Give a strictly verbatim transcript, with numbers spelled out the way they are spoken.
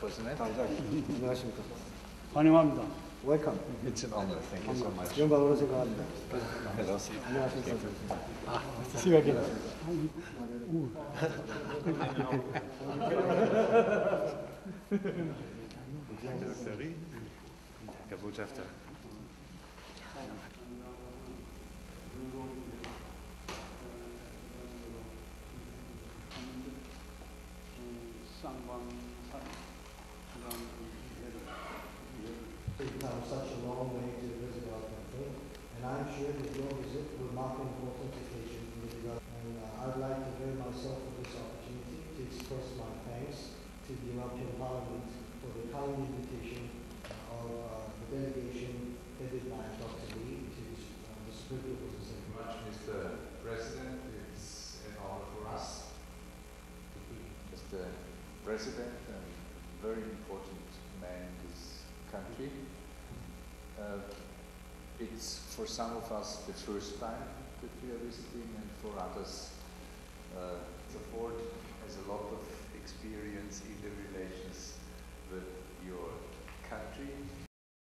represent. 안녕하십니까. 환영합니다. Welcome. It's an honor. Thank you so much. 영광으로 생각합니다. Hello. 안녕하십니까. 아, 시각이 나. Herr Botschafter. Someone has come such a long way to the Isabel campaign, and I'm sure that your visit will mark an important occasion in the development. And uh, I'd like to avail myself of this opportunity to express my thanks to the European Parliament for the kind invitation of uh, the delegation headed by Doctor Lee to uh, the Supreme Court. Thank you very much, Mister President. It's an honor for us to be Mister President, and very important man in this country. Uh, it's for some of us the first time that we are visiting, and for others uh, the board has a lot of experience in the relations with your country.